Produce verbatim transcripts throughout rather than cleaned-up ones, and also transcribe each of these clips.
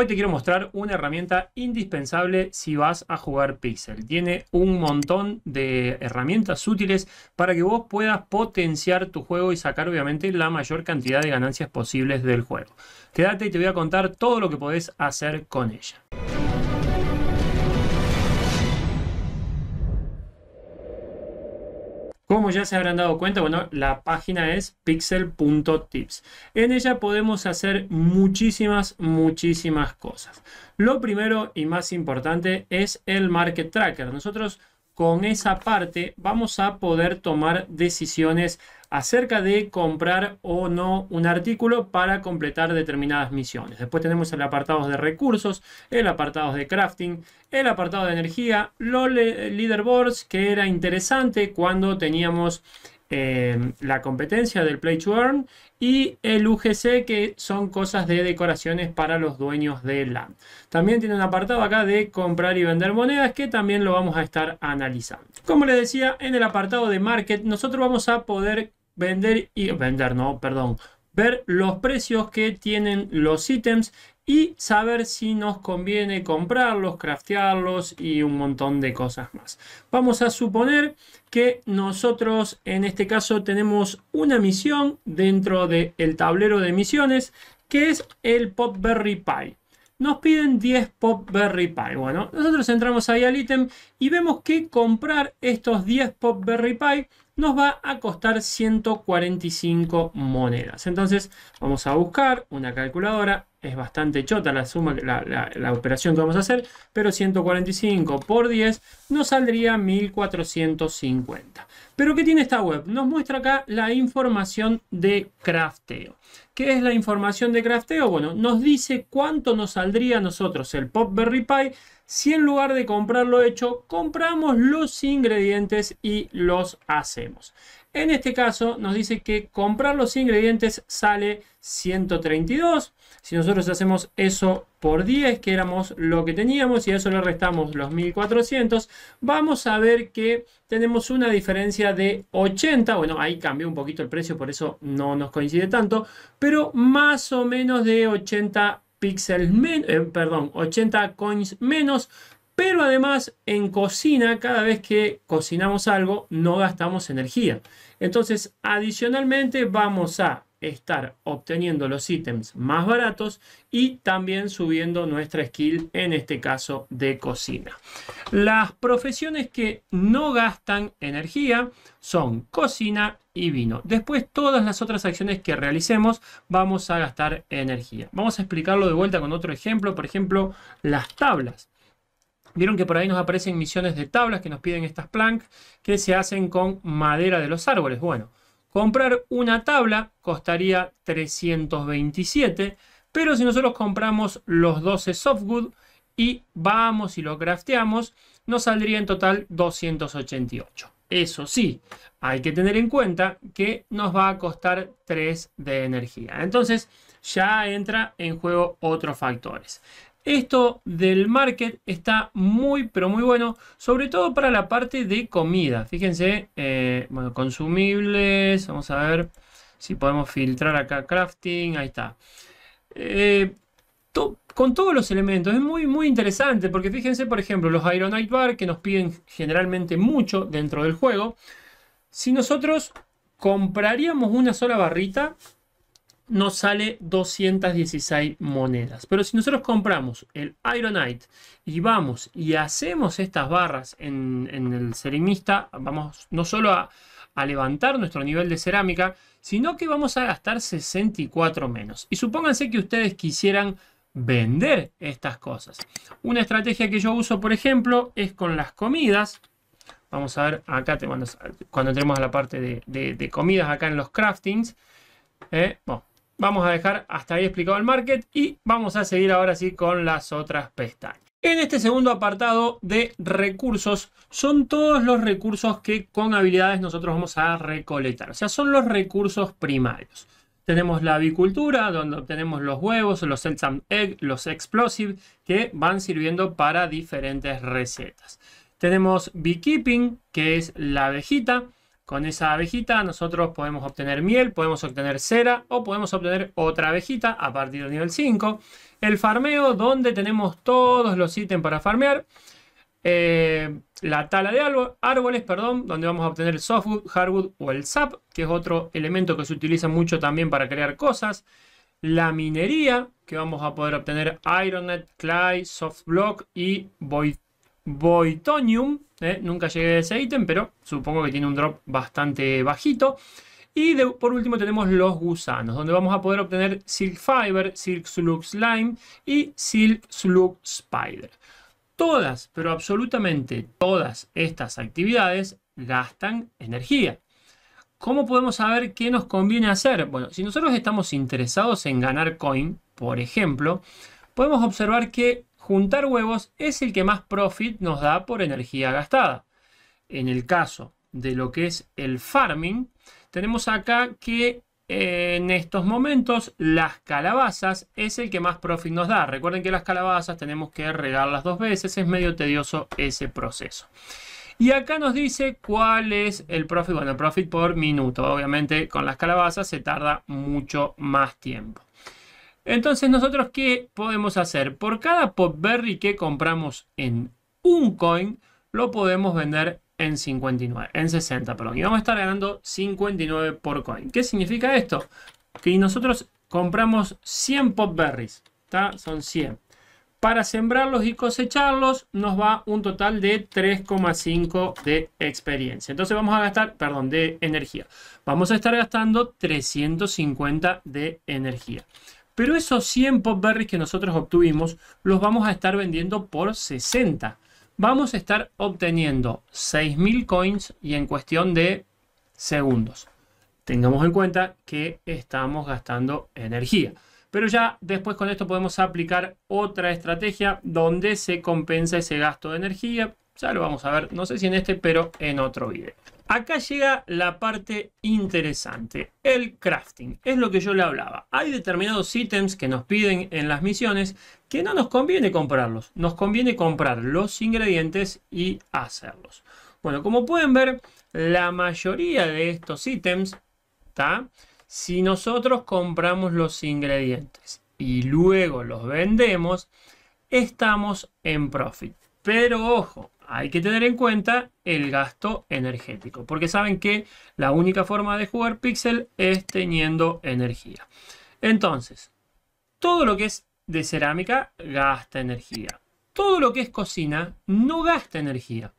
Hoy te quiero mostrar una herramienta indispensable si vas a jugar Pixel. Tiene un montón de herramientas útiles para que vos puedas potenciar tu juego y sacar obviamente la mayor cantidad de ganancias posibles del juego. Quédate y te voy a contar todo lo que podés hacer con ella. Como ya se habrán dado cuenta, bueno, la página es pixel punto tips. En ella podemos hacer muchísimas, muchísimas cosas. Lo primero y más importante es el Market Tracker. Nosotros con esa parte vamos a poder tomar decisiones acerca de comprar o no un artículo para completar determinadas misiones. Después tenemos el apartado de recursos, el apartado de crafting, el apartado de energía, los leaderboards, que era interesante cuando teníamos eh, la competencia del Play to Earn, y el U G C, que son cosas de decoraciones para los dueños de LAN. También tiene un apartado acá de comprar y vender monedas, que también lo vamos a estar analizando. Como les decía, en el apartado de Market nosotros vamos a poder vender y vender, no, perdón, ver los precios que tienen los ítems y saber si nos conviene comprarlos, craftearlos y un montón de cosas más. Vamos a suponer que nosotros en este caso tenemos una misión dentro del tablero de misiones, que es el Popberry Pie. Nos piden diez Popberry Pie. Bueno, nosotros entramos ahí al ítem y vemos que comprar estos diez Popberry Pie nos va a costar ciento cuarenta y cinco monedas. Entonces vamos a buscar una calculadora. Es bastante chota la suma, la, la, la operación que vamos a hacer, pero ciento cuarenta y cinco por diez nos saldría mil cuatrocientos cincuenta. Pero ¿qué tiene esta web? Nos muestra acá la información de crafteo. ¿Qué es la información de crafteo? Bueno, nos dice cuánto nos saldría a nosotros el Popberry Pie si en lugar de comprarlo hecho, compramos los ingredientes y los hacemos. En este caso nos dice que comprar los ingredientes sale ciento treinta y dos. Si nosotros hacemos eso por diez, que éramos lo que teníamos, y a eso le restamos los mil cuatrocientos, vamos a ver que tenemos una diferencia de ochenta. Bueno, ahí cambió un poquito el precio, por eso no nos coincide tanto, pero más o menos de ochenta píxeles menos, eh, perdón, ochenta coins menos. Pero además en cocina, cada vez que cocinamos algo, no gastamos energía. Entonces, adicionalmente vamos a estar obteniendo los ítems más baratos y también subiendo nuestra skill, en este caso de cocina. Las profesiones que no gastan energía son cocina y vino. Después, todas las otras acciones que realicemos vamos a gastar energía. Vamos a explicarlo de vuelta con otro ejemplo, por ejemplo, las tablas. Vieron que por ahí nos aparecen misiones de tablas que nos piden estas planks que se hacen con madera de los árboles. Bueno, comprar una tabla costaría trescientos veintisiete, pero si nosotros compramos los doce softwood y vamos y lo crafteamos, nos saldría en total doscientos ochenta y ocho. Eso sí, hay que tener en cuenta que nos va a costar tres de energía. Entonces ya entra en juego otros factores. Esto del market está muy, pero muy bueno, sobre todo para la parte de comida. Fíjense, eh, bueno, consumibles, vamos a ver si podemos filtrar acá crafting, ahí está. Eh, to, con todos los elementos, es muy, muy interesante, porque fíjense, por ejemplo, los Ironite Bar, que nos piden generalmente mucho dentro del juego. Si nosotros compraríamos una sola barrita, nos sale doscientas dieciséis monedas. Pero si nosotros compramos el Ironite y vamos y hacemos estas barras en, en el ceramista, vamos no solo a, a levantar nuestro nivel de cerámica, sino que vamos a gastar sesenta y cuatro menos. Y supónganse que ustedes quisieran vender estas cosas. Una estrategia que yo uso, por ejemplo, es con las comidas. Vamos a ver acá, te, cuando, cuando entremos a la parte de, de, de comidas, acá en los craftings. Eh, bueno. Vamos a dejar hasta ahí explicado el market y vamos a seguir ahora sí con las otras pestañas. En este segundo apartado de recursos son todos los recursos que con habilidades nosotros vamos a recolectar. O sea, son los recursos primarios. Tenemos la avicultura, donde obtenemos los huevos, los Seltzam Egg, los Explosives, que van sirviendo para diferentes recetas. Tenemos Beekeeping, que es la abejita. Con esa abejita nosotros podemos obtener miel, podemos obtener cera o podemos obtener otra abejita a partir del nivel cinco. El farmeo, donde tenemos todos los ítems para farmear. Eh, la tala de árboles, perdón, donde vamos a obtener el softwood, hardwood o el sap, que es otro elemento que se utiliza mucho también para crear cosas. La minería, que vamos a poder obtener ironet, clay, soft block y void. Boitonium, eh, nunca llegué a ese ítem, pero supongo que tiene un drop bastante bajito. Y de, por último tenemos los gusanos, donde vamos a poder obtener Silk Fiber, Silk Slug Slime y Silk Slug Spider. Todas, pero absolutamente todas estas actividades gastan energía. ¿Cómo podemos saber qué nos conviene hacer? Bueno, si nosotros estamos interesados en ganar coin, por ejemplo, podemos observar que juntar huevos es el que más profit nos da por energía gastada. En el caso de lo que es el farming, tenemos acá que eh, en estos momentos las calabazas es el que más profit nos da. Recuerden que las calabazas tenemos que regarlas dos veces, es medio tedioso ese proceso. Y acá nos dice cuál es el profit, bueno, el profit por minuto. Obviamente con las calabazas se tarda mucho más tiempo. Entonces, ¿nosotros qué podemos hacer? Por cada Popberry que compramos en un coin, lo podemos vender en cincuenta y nueve, en sesenta, perdón. Y vamos a estar ganando cincuenta y nueve por coin. ¿Qué significa esto? Que nosotros compramos cien Popberries, ¿tá? Son cien. Para sembrarlos y cosecharlos nos va un total de tres coma cinco de experiencia. Entonces vamos a gastar, perdón, de energía. Vamos a estar gastando trescientos cincuenta de energía. Pero esos cien Popberries que nosotros obtuvimos los vamos a estar vendiendo por sesenta. Vamos a estar obteniendo seis mil coins y en cuestión de segundos. Tengamos en cuenta que estamos gastando energía. Pero ya después con esto podemos aplicar otra estrategia donde se compensa ese gasto de energía. Ya lo vamos a ver, no sé si en este, pero en otro video. Acá llega la parte interesante, el crafting. Es lo que yo le hablaba. Hay determinados ítems que nos piden en las misiones que no nos conviene comprarlos. Nos conviene comprar los ingredientes y hacerlos. Bueno, como pueden ver, la mayoría de estos ítems, ¿tá? Si nosotros compramos los ingredientes y luego los vendemos, estamos en profit. Pero ojo, hay que tener en cuenta el gasto energético, porque saben que la única forma de jugar Pixel es teniendo energía. Entonces, todo lo que es de cerámica gasta energía. Todo lo que es cocina no gasta energía.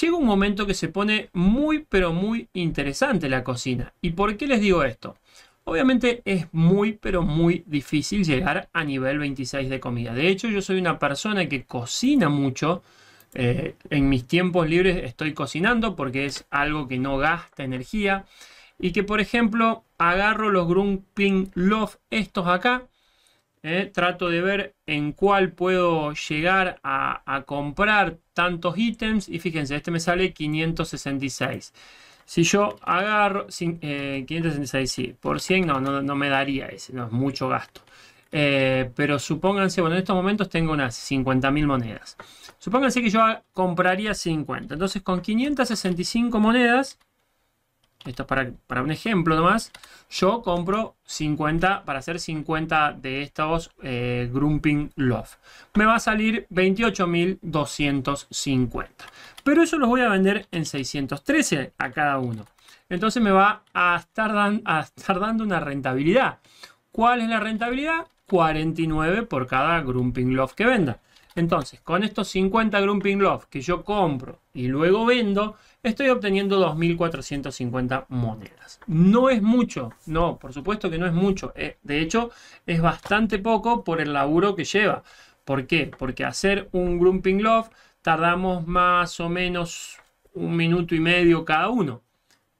Llega un momento que se pone muy, pero muy interesante la cocina. ¿Y por qué les digo esto? Obviamente es muy, pero muy difícil llegar a nivel veintiséis de comida. De hecho, yo soy una persona que cocina mucho. Eh, en mis tiempos libres estoy cocinando porque es algo que no gasta energía. Y que, por ejemplo, agarro los Grouping Love, estos acá. Eh, trato de ver en cuál puedo llegar a, a comprar tantos ítems. Y fíjense, este me sale quinientos sesenta y seis. Si yo agarro eh, quinientos sesenta y seis, sí, por cien no, no, no me daría ese, no es mucho gasto. Eh, pero supónganse, bueno, en estos momentos tengo unas cincuenta mil monedas. Supónganse que yo compraría cincuenta. Entonces con quinientas sesenta y cinco monedas, esto es para, para un ejemplo nomás, yo compro cincuenta, para hacer cincuenta de estos eh, Grumpkin Love. Me va a salir veintiocho mil doscientos cincuenta. Pero eso los voy a vender en seiscientos trece a cada uno. Entonces me va a estar, dan, a estar dando una rentabilidad. ¿Cuál es la rentabilidad? cuarenta y nueve por cada Grumpkin Love que venda. Entonces, con estos cincuenta Grumpkin Love que yo compro y luego vendo, estoy obteniendo dos mil cuatrocientas cincuenta monedas. No es mucho, no, por supuesto que no es mucho. De hecho, es bastante poco por el laburo que lleva. ¿Por qué? Porque hacer un Grumpkin Love tardamos más o menos un minuto y medio cada uno.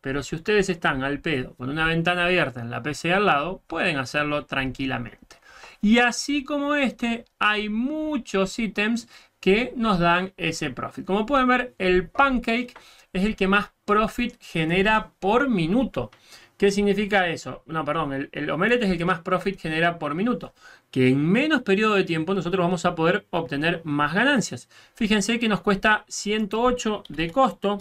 Pero si ustedes están al pedo con una ventana abierta en la P C al lado, pueden hacerlo tranquilamente. Y así como este, hay muchos ítems que nos dan ese profit. Como pueden ver, el pancake es el que más profit genera por minuto. ¿Qué significa eso? No, perdón, el, el omelette es el que más profit genera por minuto. Que en menos periodo de tiempo nosotros vamos a poder obtener más ganancias. Fíjense que nos cuesta ciento ocho de costo.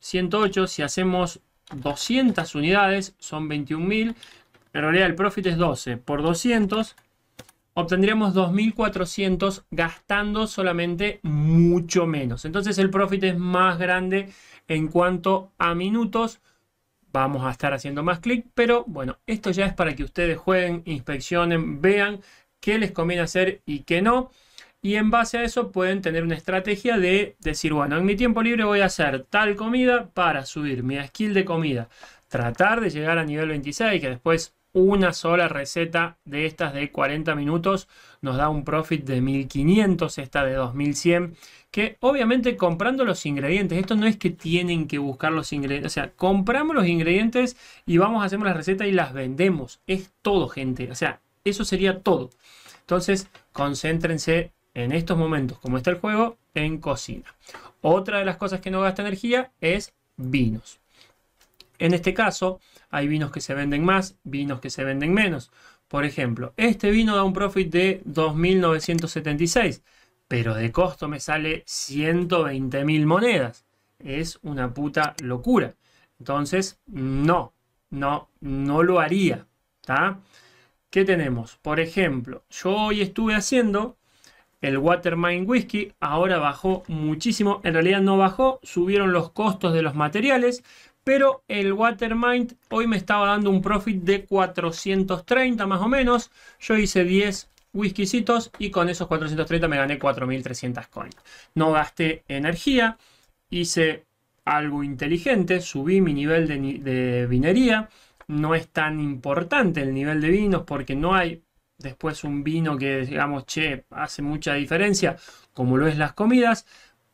ciento ocho. Si hacemos doscientas unidades, son veintiún mil. En realidad el profit es doce. Por doscientos obtendríamos dos mil cuatrocientos gastando solamente mucho menos. Entonces el profit es más grande en cuanto a minutos. Vamos a estar haciendo más clic, pero bueno, esto ya es para que ustedes jueguen, inspeccionen, vean qué les conviene hacer y qué no. Y en base a eso pueden tener una estrategia de decir, bueno, en mi tiempo libre voy a hacer tal comida para subir mi skill de comida. Tratar de llegar a nivel veintiséis, que después una sola receta de estas de cuarenta minutos nos da un profit de mil quinientos, esta de dos mil cien, que obviamente comprando los ingredientes, esto no es que tienen que buscar los ingredientes, o sea, compramos los ingredientes y vamos a hacer las recetas y las vendemos. Es todo, gente, o sea, eso sería todo. Entonces, concéntrense en estos momentos, como está el juego, en cocina. Otra de las cosas que no gasta energía es vinos. En este caso, hay vinos que se venden más, vinos que se venden menos. Por ejemplo, este vino da un profit de dos mil novecientos setenta y seis, pero de costo me sale ciento veinte mil monedas. Es una puta locura. Entonces, no, no, no lo haría. ¿Tá? ¿Qué tenemos? Por ejemplo, yo hoy estuve haciendo el Watermint Whiskey, ahora bajó muchísimo. En realidad no bajó, subieron los costos de los materiales. Pero el Watermint hoy me estaba dando un profit de cuatrocientos treinta más o menos. Yo hice diez whiskycitos y con esos cuatrocientos treinta me gané cuatro mil trescientas coins. No gasté energía, hice algo inteligente, subí mi nivel de, de vinería. No es tan importante el nivel de vinos porque no hay después un vino que digamos, che, hace mucha diferencia, como lo es las comidas.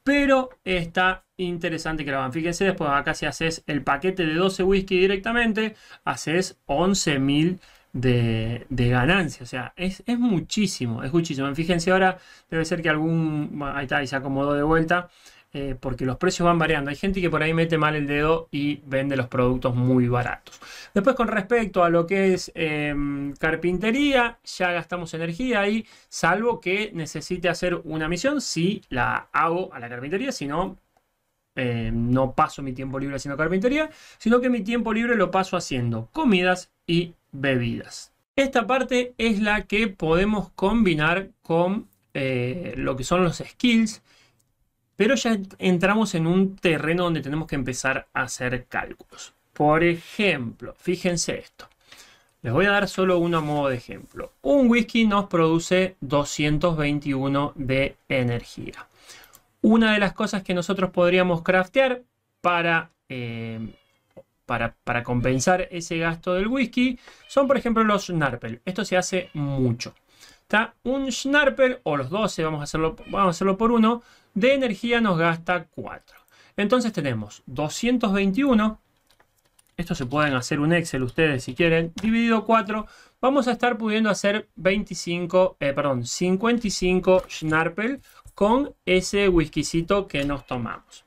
Pero está interesante que lo hagan. Fíjense, después acá si haces el paquete de doce whisky directamente, haces once mil de, de ganancia. O sea, es, es muchísimo, es muchísimo. Fíjense ahora, debe ser que algún... Ahí está, ahí se acomodó de vuelta, eh, porque los precios van variando. Hay gente que por ahí mete mal el dedo y vende los productos muy baratos. Después con respecto a lo que es eh, carpintería, ya gastamos energía ahí, salvo que necesite hacer una misión, si la hago a la carpintería, si no... Eh, no paso mi tiempo libre haciendo carpintería, sino que mi tiempo libre lo paso haciendo comidas y bebidas. Esta parte es la que podemos combinar con eh, lo que son los skills, pero ya entramos en un terreno donde tenemos que empezar a hacer cálculos. Por ejemplo, fíjense esto. Les voy a dar solo uno a modo de ejemplo. Un whisky nos produce doscientos veintiuno de energía. Una de las cosas que nosotros podríamos craftear para, eh, para, para compensar ese gasto del whisky son, por ejemplo, los Schnarpel. Esto se hace mucho. ¿Tá? Un Schnarpel, o los doce, vamos a, hacerlo, vamos a hacerlo por uno, de energía nos gasta cuatro. Entonces tenemos doscientos veintiuno. Esto se pueden hacer un Excel ustedes si quieren. Dividido cuatro. Vamos a estar pudiendo hacer veinticinco, eh, perdón, cincuenta y cinco Schnarpel con ese whiskycito que nos tomamos.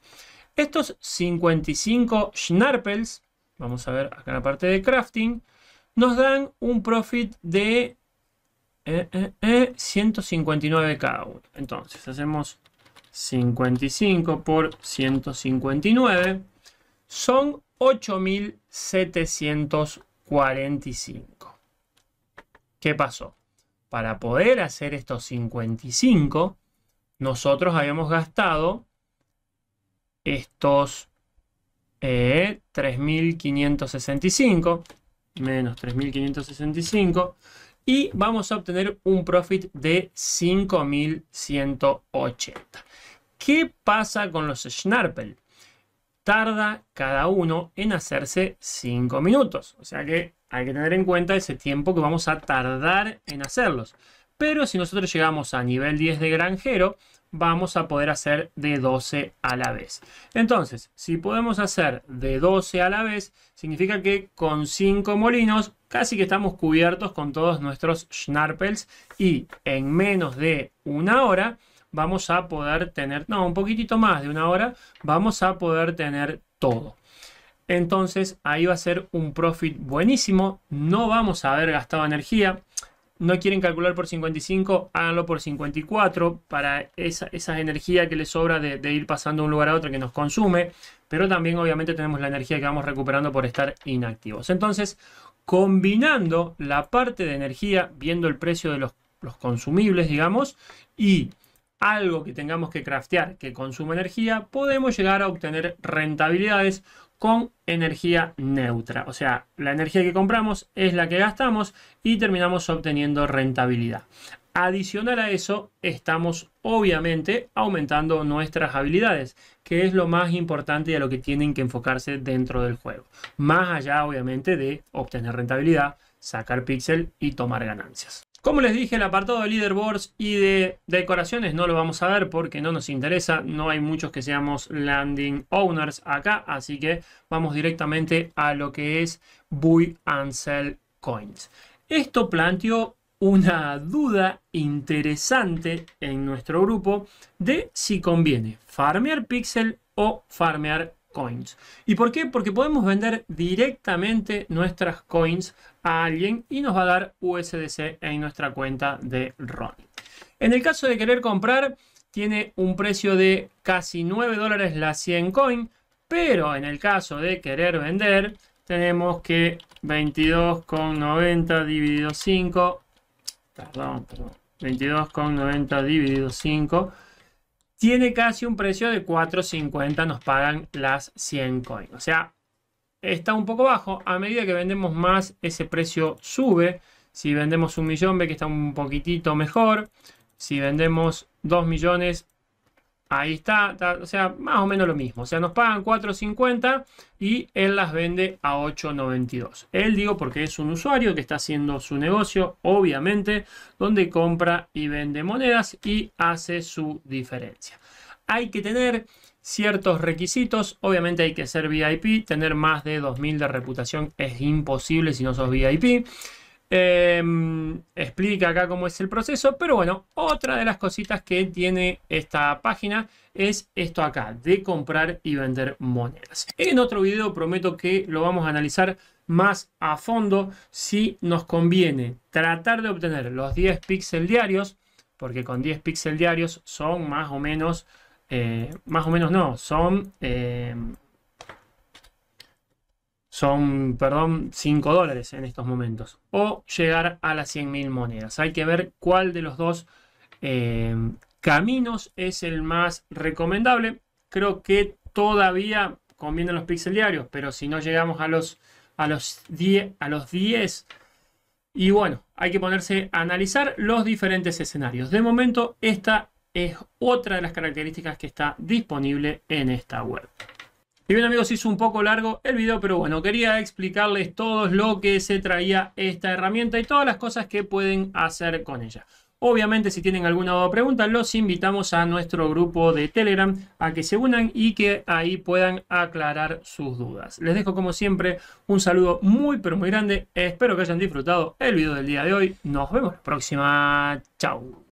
Estos cincuenta y cinco Schnarpels, vamos a ver acá la parte de crafting, nos dan un profit de eh, eh, eh, ciento cincuenta y nueve cada uno. Entonces hacemos cincuenta y cinco por ciento cincuenta y nueve, son ocho mil setecientos cuarenta y cinco. ¿Qué pasó? Para poder hacer estos cincuenta y cinco, nosotros habíamos gastado estos eh, tres mil quinientos sesenta y cinco menos tres mil quinientos sesenta y cinco y vamos a obtener un profit de cinco mil ciento ochenta. ¿Qué pasa con los Schnarpel? Tarda cada uno en hacerse cinco minutos. O sea que hay que tener en cuenta ese tiempo que vamos a tardar en hacerlos. Pero si nosotros llegamos a nivel diez de granjero, vamos a poder hacer de doce a la vez. Entonces, si podemos hacer de doce a la vez, significa que con cinco molinos casi que estamos cubiertos con todos nuestros Schnarpels. Y en menos de una hora vamos a poder tener, no, un poquitito más de una hora, vamos a poder tener todo. Entonces, ahí va a ser un profit buenísimo. No vamos a haber gastado energía. No quieren calcular por cincuenta y cinco, háganlo por cincuenta y cuatro para esa, esa energía que les sobra de, de ir pasando de un lugar a otro que nos consume. Pero también obviamente tenemos la energía que vamos recuperando por estar inactivos. Entonces, combinando la parte de energía, viendo el precio de los, los consumibles, digamos, y algo que tengamos que craftear que consuma energía, podemos llegar a obtener rentabilidades con energía neutra. O sea, la energía que compramos es la que gastamos y terminamos obteniendo rentabilidad. Adicional a eso, estamos obviamente aumentando nuestras habilidades, que es lo más importante y a lo que tienen que enfocarse dentro del juego. Más allá, obviamente, de obtener rentabilidad, sacar pixel y tomar ganancias. Como les dije, el apartado de leaderboards y de decoraciones no lo vamos a ver porque no nos interesa. No hay muchos que seamos landing owners acá, así que vamos directamente a lo que es buy and sell coins. Esto planteó una duda interesante en nuestro grupo de si conviene farmear pixel o farmear coins. ¿Y por qué? Porque podemos vender directamente nuestras coins a alguien y nos va a dar U S D C en nuestra cuenta de Ron. En el caso de querer comprar, tiene un precio de casi nueve dólares la cien coin, pero en el caso de querer vender, tenemos que veintidós con noventa dividido cinco, perdón, perdón, veintidós con noventa dividido cinco, tiene casi un precio de cuatro cincuenta, nos pagan las cien coins. O sea, está un poco bajo. A medida que vendemos más, ese precio sube. Si vendemos un millón, ve que está un poquitito mejor. Si vendemos dos millones, ahí está, está. O sea, más o menos lo mismo. O sea, nos pagan cuatro cincuenta y él las vende a ocho noventa y dos. Él, digo, porque es un usuario que está haciendo su negocio, obviamente, donde compra y vende monedas y hace su diferencia. Hay que tener ciertos requisitos. Obviamente hay que ser V I P. Tener más de dos mil de reputación es imposible si no sos V I P. Eh, explica acá cómo es el proceso. Pero bueno, otra de las cositas que tiene esta página es esto acá, de comprar y vender monedas. En otro video prometo que lo vamos a analizar más a fondo, si nos conviene tratar de obtener los diez píxeles diarios, porque con diez píxeles diarios son más o menos... Eh, más o menos no, son, eh, son perdón, cinco dólares en estos momentos. O llegar a las cien mil monedas. Hay que ver cuál de los dos eh, caminos es el más recomendable. Creo que todavía convienen los píxeles diarios, pero si no llegamos a los, a los diez... Y bueno, hay que ponerse a analizar los diferentes escenarios. De momento, esta es otra de las características que está disponible en esta web. Y bien amigos, hizo un poco largo el video, pero bueno, quería explicarles todo lo que se traía esta herramienta y todas las cosas que pueden hacer con ella. Obviamente, si tienen alguna otra pregunta, los invitamos a nuestro grupo de Telegram a que se unan y que ahí puedan aclarar sus dudas. Les dejo como siempre un saludo muy pero muy grande. Espero que hayan disfrutado el video del día de hoy. Nos vemos la próxima. Chau.